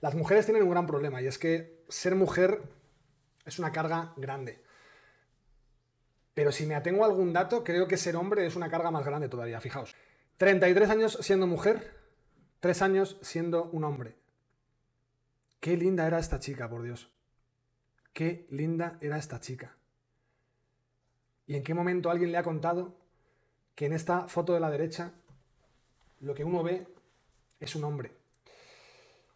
Las mujeres tienen un gran problema y es que ser mujer es una carga grande. Pero si me atengo a algún dato, creo que ser hombre es una carga más grande todavía, fijaos. 33 años siendo mujer, 3 años siendo un hombre. Qué linda era esta chica, por Dios. Qué linda era esta chica. ¿Y en qué momento alguien le ha contado que en esta foto de la derecha lo que uno ve es un hombre?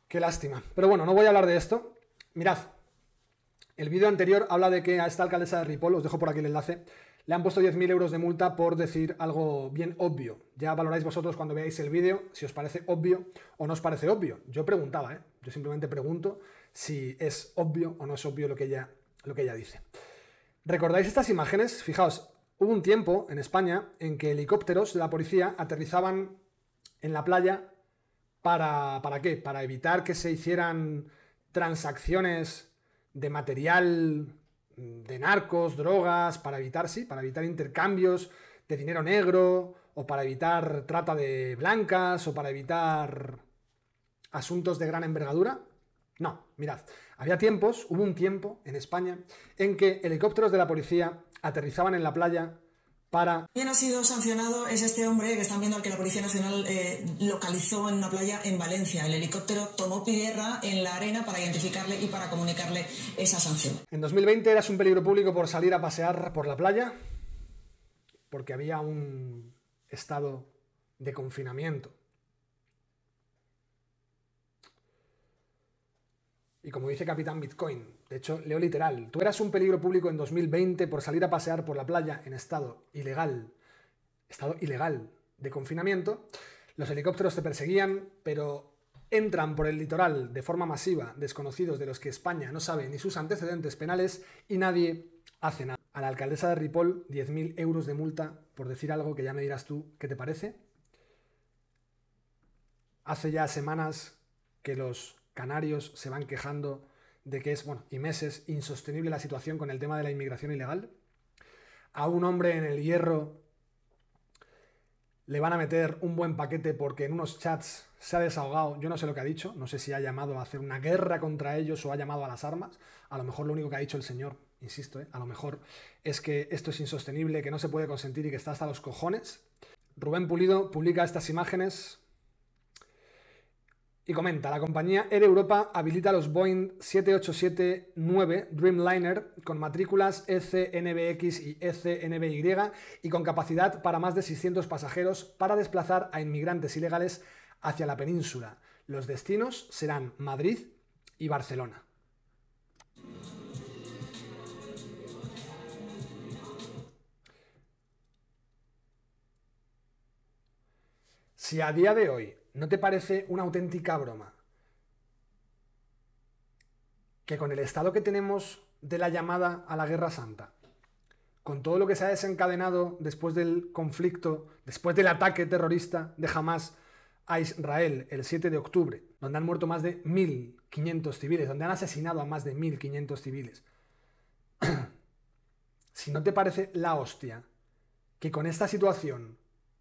Qué lástima. Pero bueno, no voy a hablar de esto. Mirad, el vídeo anterior habla de que a esta alcaldesa de Ripoll, os dejo por aquí el enlace, le han puesto 10.000 euros de multa por decir algo bien obvio. Ya valoráis vosotros cuando veáis el vídeo si os parece obvio o no os parece obvio. Yo preguntaba, yo simplemente pregunto si es obvio o no es obvio lo que ella dice. ¿Recordáis estas imágenes? Fijaos, hubo un tiempo en España en que helicópteros de la policía aterrizaban en la playa ¿para qué? Para evitar que se hicieran transacciones de material de narcos, drogas, para evitar intercambios de dinero negro, o para evitar trata de blancas, o para evitar asuntos de gran envergadura. No, mirad, hubo un tiempo en España en que helicópteros de la policía aterrizaban en la playa para... Quien ha sido sancionado es este hombre que están viendo, al que la Policía Nacional localizó en una playa en Valencia. El helicóptero tomó tierra en la arena para identificarle y para comunicarle esa sanción. En 2020 eras un peligro público por salir a pasear por la playa porque había un estado de confinamiento. Y como dice Capitán Bitcoin, de hecho, leo literal, tú eras un peligro público en 2020 por salir a pasear por la playa en estado ilegal de confinamiento. Los helicópteros te perseguían, pero entran por el litoral de forma masiva desconocidos de los que España no sabe ni sus antecedentes penales y nadie hace nada. A la alcaldesa de Ripoll, 10.000 euros de multa por decir algo que ya me dirás tú qué te parece. Hace ya semanas que los canarios se van quejando de que es, bueno, y meses, insostenible la situación con el tema de la inmigración ilegal. A un hombre en el Hierro le van a meter un buen paquete porque en unos chats se ha desahogado. Yo no sé lo que ha dicho, no sé si ha llamado a hacer una guerra contra ellos o ha llamado a las armas. A lo mejor lo único que ha dicho el señor, insisto, a lo mejor es que esto es insostenible, que no se puede consentir y que está hasta los cojones. Rubén Pulido publica estas imágenes y comenta, la compañía Air Europa habilita los Boeing 787-9 Dreamliner con matrículas ECNBX y ECNBY y con capacidad para más de 600 pasajeros para desplazar a inmigrantes ilegales hacia la península. Los destinos serán Madrid y Barcelona. Si a día de hoy ¿no te parece una auténtica broma que con el estado que tenemos de la llamada a la Guerra Santa, con todo lo que se ha desencadenado después del conflicto, después del ataque terrorista de Hamas a Israel el 7 de octubre, donde han muerto más de 1.500 civiles, donde han asesinado a más de 1.500 civiles? Si no te parece la hostia que con esta situación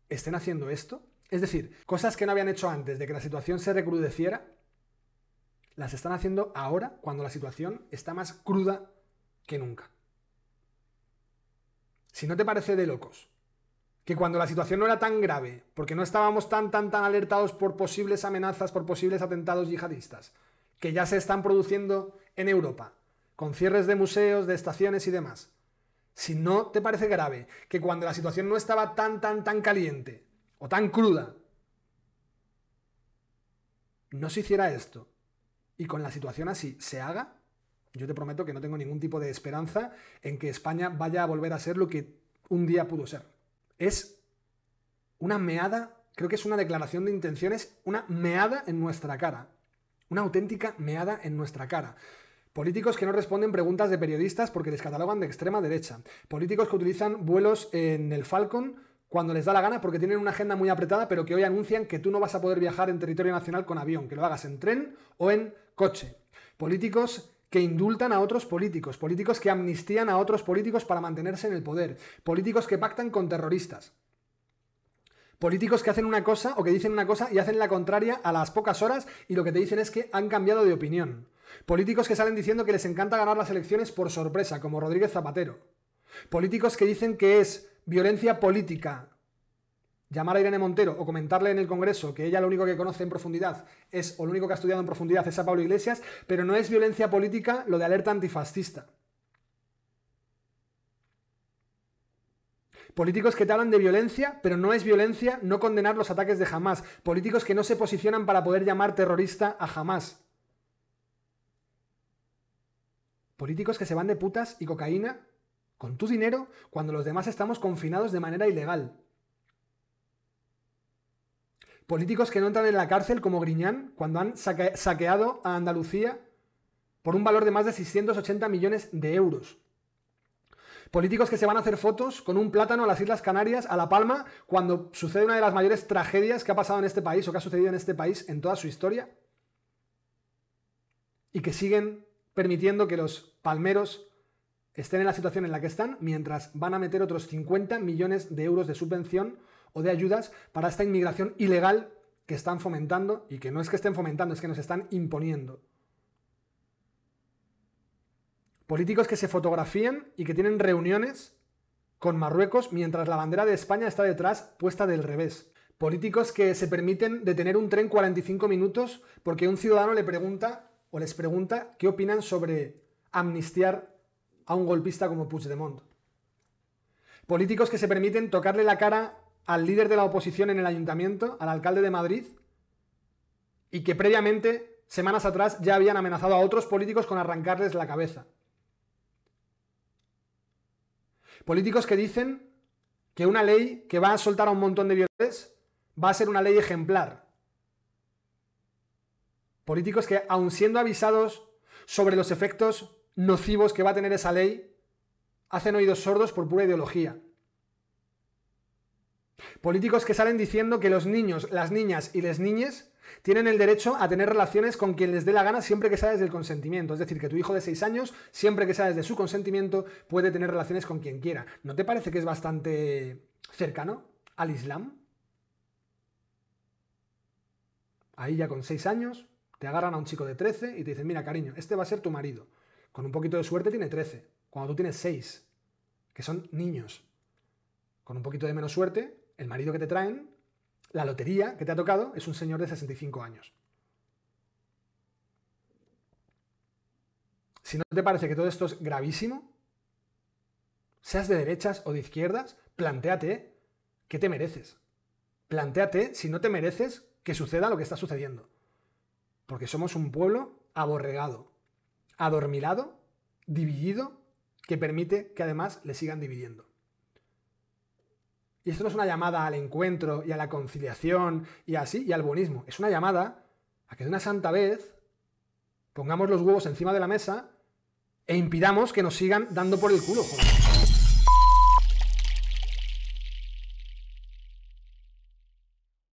estén haciendo esto, es decir, cosas que no habían hecho antes de que la situación se recrudeciera, las están haciendo ahora cuando la situación está más cruda que nunca. Si no te parece de locos que cuando la situación no era tan grave, porque no estábamos tan alertados por posibles amenazas, por posibles atentados yihadistas, que ya se están produciendo en Europa, con cierres de museos, de estaciones y demás. Si no te parece grave que cuando la situación no estaba tan caliente o tan cruda, no se hiciera esto, y con la situación así se haga, yo te prometo que no tengo ningún tipo de esperanza en que España vaya a volver a ser lo que un día pudo ser. Es una meada, creo que es una declaración de intenciones, una meada en nuestra cara, una auténtica meada en nuestra cara. Políticos que no responden preguntas de periodistas porque les catalogan de extrema derecha. Políticos que utilizan vuelos en el Falcon cuando les da la gana porque tienen una agenda muy apretada, pero que hoy anuncian que tú no vas a poder viajar en territorio nacional con avión, que lo hagas en tren o en coche. Políticos que indultan a otros políticos, políticos que amnistían a otros políticos para mantenerse en el poder, políticos que pactan con terroristas, Políticos que hacen una cosa o que dicen una cosa y hacen la contraria a las pocas horas y lo que te dicen es que han cambiado de opinión. Políticos que salen diciendo que les encanta ganar las elecciones por sorpresa, como Rodríguez Zapatero. Políticos que dicen que es violencia política llamar a Irene Montero o comentarle en el Congreso que ella lo único que conoce en profundidad es, o lo único que ha estudiado en profundidad es a Pablo Iglesias, pero no es violencia política lo de alerta antifascista. Políticos que te hablan de violencia, pero no es violencia no condenar los ataques de Hamás. Políticos que no se posicionan para poder llamar terrorista a Hamás. Políticos que se van de putas y cocaína con tu dinero cuando los demás estamos confinados de manera ilegal. Políticos que no entran en la cárcel como Griñán cuando han saqueado a Andalucía por un valor de más de 680 millones de euros. Políticos que se van a hacer fotos con un plátano a las Islas Canarias, a La Palma, cuando sucede una de las mayores tragedias que ha pasado en este país o que ha sucedido en este país en toda su historia, y que siguen permitiendo que los palmeros estén en la situación en la que están mientras van a meter otros 50 millones de euros de subvención o de ayudas para esta inmigración ilegal que están fomentando y que no es que estén fomentando, es que nos están imponiendo. Políticos que se fotografían y que tienen reuniones con Marruecos mientras la bandera de España está detrás puesta del revés. Políticos que se permiten detener un tren 45 minutos porque un ciudadano le pregunta o les pregunta qué opinan sobre amnistiar a un golpista como Puigdemont. Políticos que se permiten tocarle la cara al líder de la oposición en el ayuntamiento, al alcalde de Madrid, y que previamente, semanas atrás, ya habían amenazado a otros políticos con arrancarles la cabeza. Políticos que dicen que una ley que va a soltar a un montón de violadores va a ser una ley ejemplar. Políticos que, aun siendo avisados sobre los efectos nocivos que va a tener esa ley, hacen oídos sordos por pura ideología. Políticos que salen diciendo que los niños, las niñas y les niñes tienen el derecho a tener relaciones con quien les dé la gana siempre que sea desde el consentimiento. Es decir, que tu hijo de 6 años, siempre que sea desde su consentimiento, puede tener relaciones con quien quiera. ¿No te parece que es bastante cercano al Islam? Ahí ya con 6 años te agarran a un chico de 13 y te dicen, mira cariño, este va a ser tu marido. Con un poquito de suerte tiene 13, cuando tú tienes 6, que son niños. Con un poquito de menos suerte, el marido que te traen, la lotería que te ha tocado, es un señor de 65 años. Si no te parece que todo esto es gravísimo, seas de derechas o de izquierdas, plantéate qué te mereces. Plantéate si no te mereces que suceda lo que está sucediendo. Porque somos un pueblo aborregado, adormilado, dividido, que permite que además le sigan dividiendo. Y esto no es una llamada al encuentro y a la conciliación y así, y al buenismo. Es una llamada a que de una santa vez pongamos los huevos encima de la mesa e impidamos que nos sigan dando por el culo, joder.